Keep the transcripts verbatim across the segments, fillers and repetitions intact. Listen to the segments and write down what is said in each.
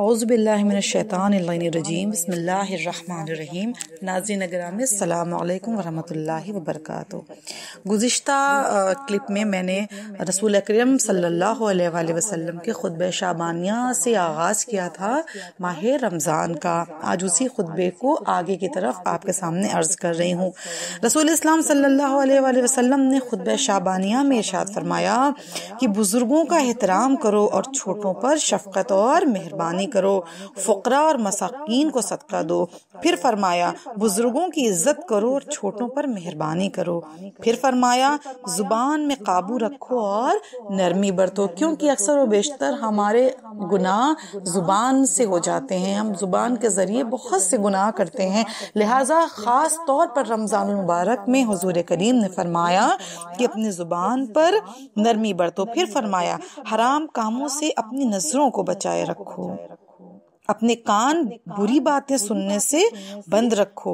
औज़ुबिल्लाहि मिनश्शैतानिर्रजीम बिस्मिल्लाहिर्रहमानिर्रहीम। नाज़रीन गिरामी अस्सलामु अलैकुम वरहमतुल्लाहि वबरकातुहू। गुज़िश्ता क्लिप में मैंने रसूल अकरम सल्लल्लाहु अलैहि वसल्लम के खुतबे शाबानिया से आगाज़ किया था माह रमज़ान का। आज उसी खुतबे को आगे की तरफ आपके सामने अर्ज़ कर रही हूँ। रसूल इस्लाम सल्लल्लाहु अलैहि वसल्लम ने खुतबे शाबानिया में इरशाद फरमाया कि बुज़ुर्गों का एहतराम करो और छोटों पर शफ़क़त और मेहरबानी करो, फुकरा और मसाकीन को सदका दो। फिर फरमाया बुजुर्गों की इज्जत करो और छोटों पर मेहरबानी करो। फिर फरमाया जुबान में काबू रखो और नरमी बरतो, क्योंकि अक्सर व बेशतर हमारे गुनाह जुबान से हो जाते हैं। हम जुबान के जरिए बहुत से गुनाह करते हैं, लिहाजा खास तौर पर रमजानुल मुबारक में हुजूर करीम ने फरमाया कि अपनी जुबान पर नरमी बरतो। फिर फरमाया हराम कामों से अपनी नजरों को बचाए रखो, अपने कान बुरी बातें सुनने से बंद रखो।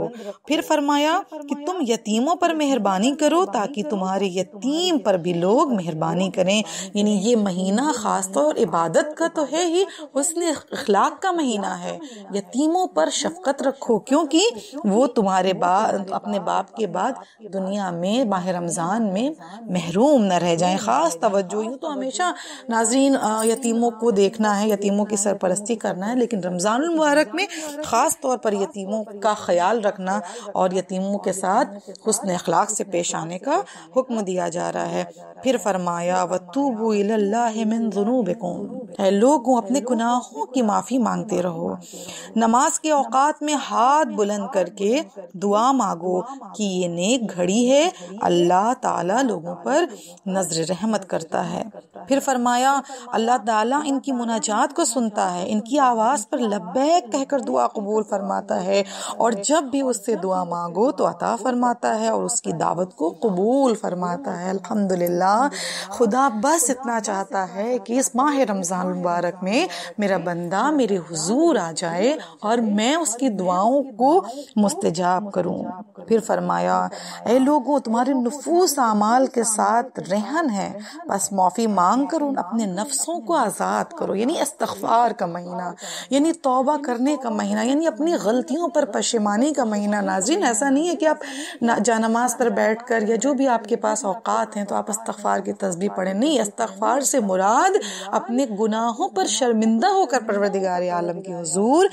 फिर फरमाया कि तुम यतीमों पर मेहरबानी करो ताकि तुम्हारे यतीम पर भी लोग मेहरबानी करें। यानी ये महीना ख़ास तौर इबादत का तो है ही, उसने अखलाक का महीना है। यतीमों पर शफकत रखो, क्योंकि वो तुम्हारे बाद अपने बाप के बाद दुनिया में माह रमज़ान में महरूम न रह जाएं। ख़ास तवज्जो, यूँ तो हमेशा नाजरीन यतीमों को देखना है, यतीमों की सरपरस्ती करना है, लेकिन रमज़ानुल मुबारक में ख़ास तौर पर यतीमों का ख्याल रखना और यतीमों के साथ हुस्न अखलाक से पेश आने का हुक्म दिया जा रहा है। फिर फरमाया वतूबू इलल्लाहि मिन ज़ुनूबिकुम, ऐ लोगों अपने गुनाहों की माफ़ी मांगते रहो। नमाज के औकात में हाथ बुलंद करके दुआ मांगो कि ये नेक घड़ी है, अल्लाह ताला लोगों पर नजर रहमत करता है। फिर फरमाया अल्लाह ताला इनकी मुनाजात को सुनता है, इनकी आवाज़ पर लब्बैक कहकर दुआ कबूल फरमाता है, और जब भी उससे दुआ मांगो तो अता फरमाता है और उसकी दावत को कबूल फरमाता है। अल्हम्दुलिल्लाह, खुदा बस इतना चाहता है कि इस माह रमज़ान मुबारक में मेरा बंदा मेरे हुजूर आ जाए और मैं उसकी दुआओं को मुस्तजाब करूँ। फिर फरमाया ऐ लोगों, तुम्हारे नफूस आमाल के साथ रहन है, बस माफ़ी मांग कर उन अपने नफ्सों को आज़ाद करो। यानी इस्तग़फ़ार का महीना, यानी तौबा करने का महीना, यानी अपनी गलतियों पर पशेमानी का महीना। नाज़रीन, ऐसा नहीं है कि आप जानमाज़ पर बैठकर या जो भी आपके पास औकात हैं तो आप इस्तग़फ़ार की तस्बीह पढ़ें। नहीं, इस्तग़फ़ार से मुराद अपने गुनाहों पर शर्मिंदा होकर परवरदिगार आलम के हुजूर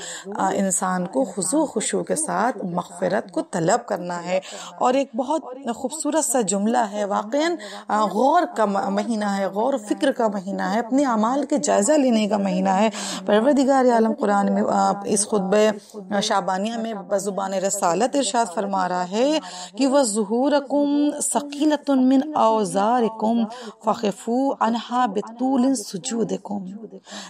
इंसान को खुजू खुशू के साथ मग़फ़िरत को तलब करना है। और एक बहुत खूबसूरत सा जुमला है, वाक़ई गौर का महीना है, गौर फिक्र का महीना है, अपने आमाल के जायज़ा लेने का महीना है। परवरदिगार आलम कुरान में इस खुतबे शाबानिया में बजुबान रसालत इरशाद फरमा रहा है कि वह ज़ुहूरकुम सकीलतुन मिन औज़ारिकुम फ़खफ़ू अनहा बितूलिन सुजूदिकुम,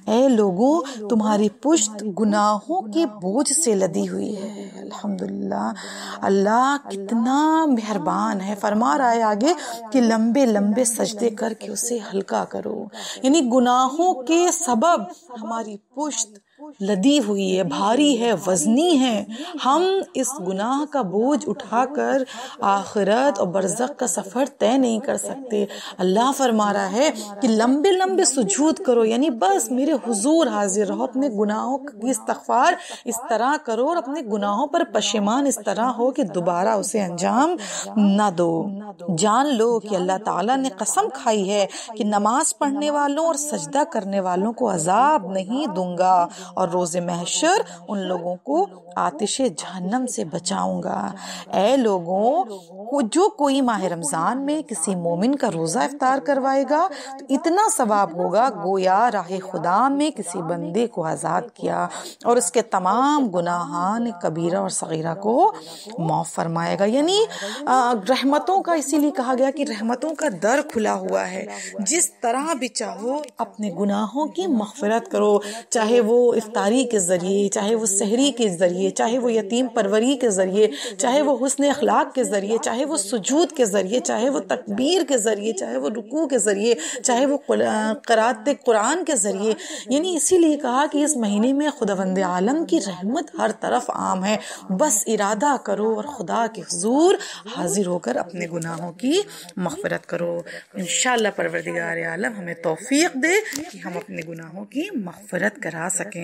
ऐ लोगों तुम्हारी पुश्त गुनाहों के बोझ से लदी हुई है। अल्हम्दुलिल्लाह, अल्लाह कितना मेहरबान है। फरमा रहा है आगे कि लंबे लंबे सजदे करके उसे हल्का करो। यानी गुनाहों के सबब हमारी पुश्त लदी हुई है, भारी है, वजनी है। हम इस गुनाह का बोझ उठाकर आखिरत और बरज़ख का सफ़र तय नहीं कर सकते। अल्लाह फरमा रहा है कि लंबे लंबे सुजूद करो, यानी बस मेरे हुजूर हाजिर रहो, अपने गुनाहों की इस्तग़फ़ार इस तरह करो और अपने गुनाहों पर पशेमान इस तरह हो कि दोबारा उसे अंजाम ना दो। जान लो कि अल्लाह ताला ने कसम खाई है कि नमाज पढ़ने वालों और सजदा करने वालों को अजाब नहीं दूंगा, और रोज़े महशर उन लोगों को आतिशे जहन्नम से बचाऊंगा। ऐ लोगों को जो कोई माह रमज़ान में किसी मोमिन का रोज़ा इफ्तार करवाएगा तो इतना सवाब होगा गोया राह खुदा में किसी बंदे को आज़ाद किया और उसके तमाम गुनाहान कबीरा और सगीरा को माफ़ फरमाएगा। यानी रहमतों का, इसीलिए कहा गया कि रहमतों का दर खुला हुआ है। जिस तरह भी चाहो अपने गुनाहों की मग़फ़िरत करो, चाहे वो इफ्तारी के ज़रिए, चाहे वो सहरी के ज़रिए, चाहे वो यतीम परवरी के ज़रिए, चाहे वो हुस्न अखलाक के ज़रिए, चाहे वो सुजूद के ज़रिए, चाहे वो तकबीर के ज़रिए, चाहे वो रुकू के ज़रिए, चाहे वो क़राअत कुरान के ज़रिए। यानी इसीलिए कहा कि इस महीने में खुदावंद आलम की रहमत हर तरफ आम है। बस इरादा करो और खुदा के हुजूर हाजिर होकर अपने गुनाहों की मग़फ़िरत करो। इंशाअल्लाह परवरदिगार आलम हमें तौफ़ीक़ दे कि हम अपने गुनाहों की मग़फ़िरत करा सकें।